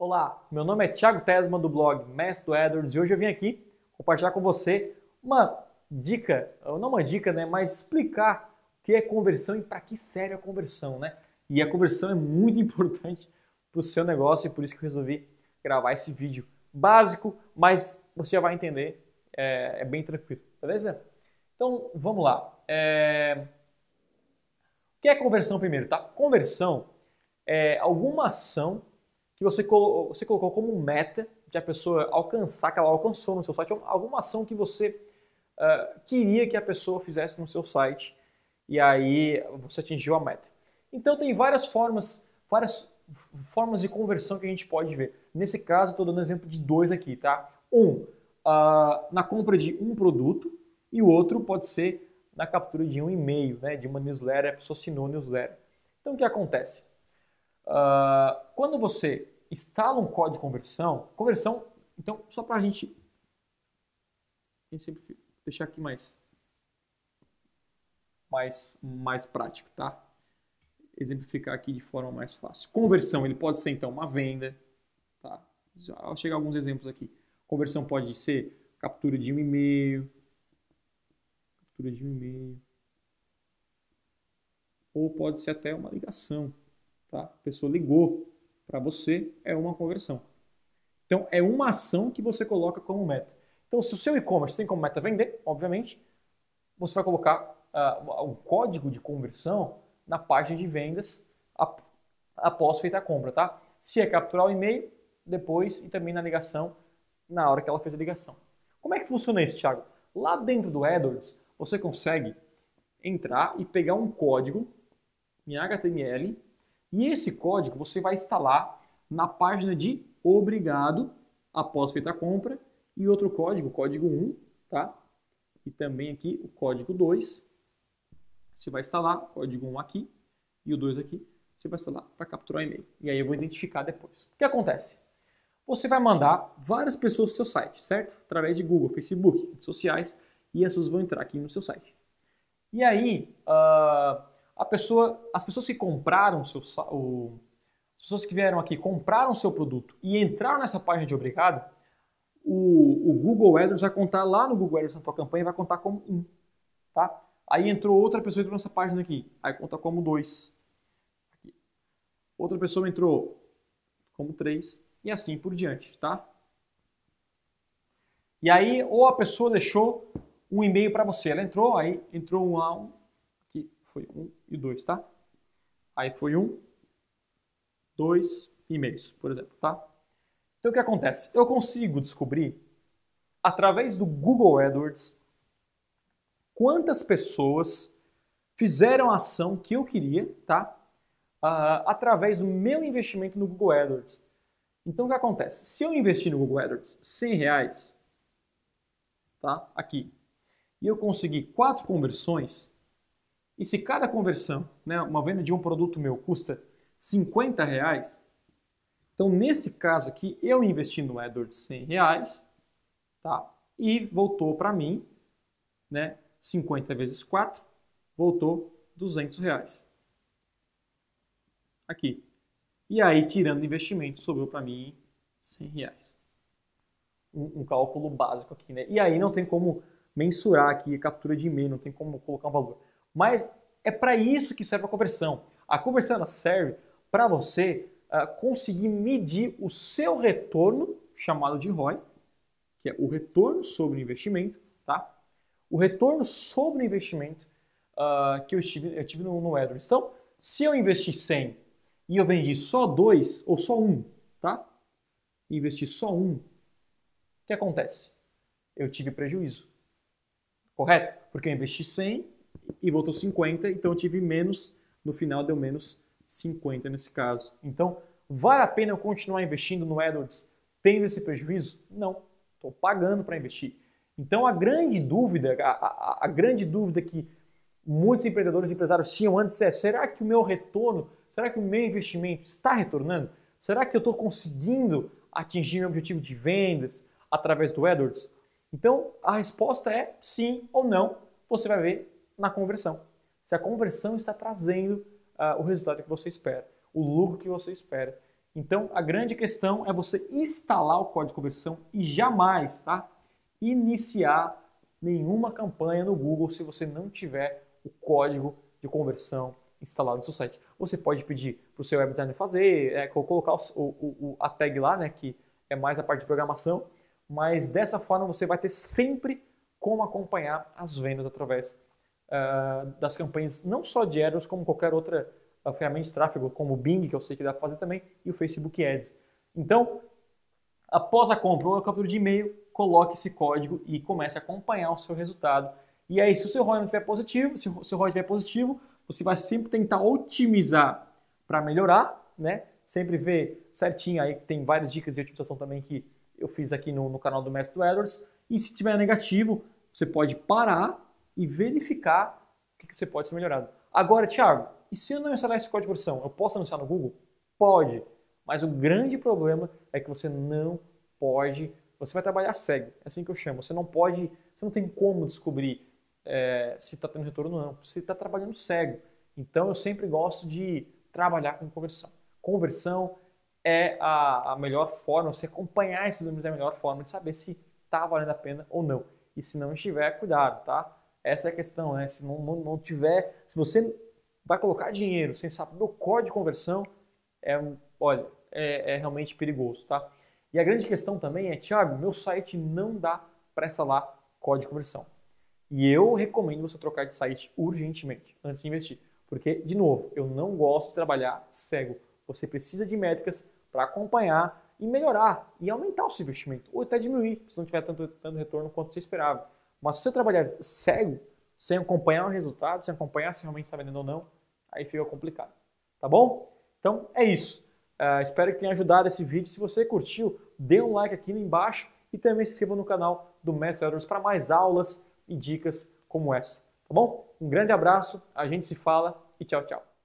Olá, meu nome é Tiago Tessmann do blog Mestre do AdWords e hoje eu vim aqui compartilhar com você uma dica, ou não uma dica, né, mas explicar o que é conversão e para que serve a conversão, né? E a conversão é muito importante para o seu negócio e por isso que eu resolvi gravar esse vídeo básico, mas você já vai entender, é bem tranquilo, beleza? Então vamos lá. O que é conversão primeiro, tá? Conversão é alguma ação que você colocou como meta de a pessoa alcançar, que ela alcançou no seu site, alguma ação que você queria que a pessoa fizesse no seu site e aí você atingiu a meta. Então tem várias formas de conversão que a gente pode ver. Nesse caso, estou dando exemplo de dois aqui, tá? Na compra de um produto e o outro pode ser na captura de um e-mail, né? De uma newsletter, a pessoa assinou a newsletter. Então o que acontece? Quando você instala um código de conversão, então só para a gente deixar aqui mais prático, tá? Exemplificar aqui de forma mais fácil. Conversão, ele pode ser então uma venda, tá? Já vou chegar a alguns exemplos aqui. Conversão pode ser captura de um e-mail, ou pode ser até uma ligação. Tá? A pessoa ligou para você, é uma conversão. Então, é uma ação que você coloca como meta. Então, se o seu e-commerce tem como meta vender, obviamente, você vai colocar um código de conversão na página de vendas após feita a compra. Tá? Se é capturar o e-mail, depois e também na ligação, na hora que ela fez a ligação. Como é que funciona isso, Thiago? Lá dentro do AdWords, você consegue entrar e pegar um código em HTML, e esse código você vai instalar na página de obrigado, após feita a compra, e outro código, o código 1, tá? E também aqui o código 2. Você vai instalar o código 1 aqui e o 2 aqui. Você vai instalar para capturar o e-mail. E aí eu vou identificar depois. O que acontece? Você vai mandar várias pessoas para o seu site, certo? Através de Google, Facebook, redes sociais, e as pessoas vão entrar aqui no seu site. E aí... as pessoas que compraram as pessoas que vieram aqui, compraram o seu produto e entraram nessa página de obrigado, o Google AdWords vai contar lá no Google AdWords na tua campanha, vai contar como 1, tá? Aí entrou outra pessoa, entrou nessa página aqui, aí conta como 2. Aqui. Outra pessoa entrou como 3 e assim por diante, tá? E aí, ou a pessoa deixou um e-mail para você, ela entrou, aí entrou foi 1 e 2, tá? Aí foi 1, 2 e-mails, por exemplo, tá? Então o que acontece? Eu consigo descobrir, através do Google AdWords, quantas pessoas fizeram a ação que eu queria, tá? Através do meu investimento no Google AdWords. Então o que acontece? Se eu investir no Google AdWords R$100, tá? Aqui, e eu conseguir 4 conversões... E se cada conversão, né, uma venda de um produto meu, custa R$50, então nesse caso aqui, eu investi no AdWords R$100, tá? E voltou para mim, né, 50 vezes 4, voltou R$200. Aqui. E aí, tirando o investimento, sobrou para mim R$100. Um cálculo básico aqui, né? E aí não tem como mensurar aqui a captura de e-mail, não tem como colocar um valor. Mas é para isso que serve a conversão. A conversão ela serve para você conseguir medir o seu retorno, chamado de ROI, que é o retorno sobre o investimento, tá? O retorno sobre o investimento que eu tive no AdWords. Então, se eu investi 100 e eu vendi só 2 ou só 1, tá? Investi só 1, o que acontece? Eu tive prejuízo, correto? Porque eu investi 100 e voltou 50, então eu tive menos, no final deu menos 50 nesse caso. Então, vale a pena eu continuar investindo no AdWords tendo esse prejuízo? Não, estou pagando para investir. Então, a grande dúvida, a grande dúvida que muitos empreendedores e empresários tinham antes é, será que o meu retorno, será que o meu investimento está retornando? Será que eu estou conseguindo atingir meu objetivo de vendas através do AdWords? Então, a resposta é sim ou não, você vai ver na conversão. Se a conversão está trazendo o resultado que você espera, o lucro que você espera. Então, a grande questão é você instalar o código de conversão e jamais, tá, iniciar nenhuma campanha no Google se você não tiver o código de conversão instalado no seu site. Você pode pedir para o seu web designer fazer, colocar a tag lá, né, que é mais a parte de programação, mas dessa forma você vai ter sempre como acompanhar as vendas através das campanhas, não só de AdWords, como qualquer outra ferramenta de tráfego, como o Bing, que eu sei que dá para fazer também, e o Facebook Ads. Então, após a compra ou a captura de e-mail, coloque esse código e comece a acompanhar o seu resultado. E aí, se o seu ROI não estiver positivo, se o seu ROI estiver positivo, você vai sempre tentar otimizar para melhorar, né? Sempre ver certinho aí, tem várias dicas de otimização também que eu fiz aqui no canal do Mestre do AdWords. E se tiver negativo, você pode parar e verificar o que você pode ser melhorado. Agora, Tiago, e se eu não instalar esse código de conversão, eu posso anunciar no Google? Pode, mas o grande problema é que você não pode, você vai trabalhar cego, é assim que eu chamo, você não pode, você não tem como descobrir se está tendo retorno ou não, você está trabalhando cego. Então eu sempre gosto de trabalhar com conversão. Conversão é a melhor forma, você acompanhar esses números é a melhor forma de saber se está valendo a pena ou não. E se não estiver, cuidado, tá? Essa é a questão, né? Se não tiver, se você vai colocar dinheiro sem saber o código de conversão, é realmente perigoso, tá? E a grande questão também é, Tiago, meu site não dá para instalar código de conversão. E eu recomendo você trocar de site urgentemente, antes de investir. Porque, de novo, eu não gosto de trabalhar cego. Você precisa de métricas para acompanhar e melhorar, e aumentar o seu investimento, ou até diminuir, se não tiver tanto retorno quanto você esperava. Mas se você trabalhar cego, sem acompanhar o resultado, sem acompanhar se realmente está vendendo ou não, aí fica complicado. Tá bom? Então, é isso. Espero que tenha ajudado esse vídeo. Se você curtiu, dê um like aqui embaixo e também se inscreva no canal do Mestre AdWords para mais aulas e dicas como essa, tá bom? Um grande abraço, a gente se fala e tchau, tchau.